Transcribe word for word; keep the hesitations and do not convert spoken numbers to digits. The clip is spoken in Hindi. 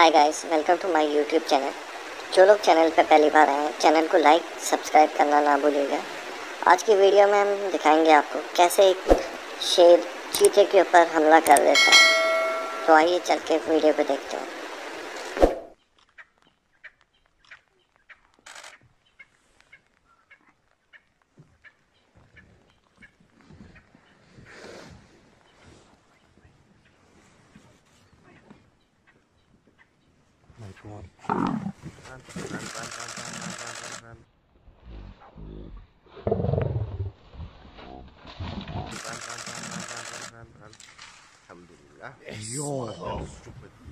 Hi guys, welcome to my YouTube channel. जो लोग चैनल पर पहली बार आए हैं, चैनल को लाइक सब्सक्राइब करना ना भूलिएगा। आज की वीडियो में हम दिखाएंगे आपको कैसे एक शेर चीते के ऊपर हमला कर देता है। तो आइए चल के वीडियो को देखते हैं। Run, run, run, run, run, run, run, run, run, run, run,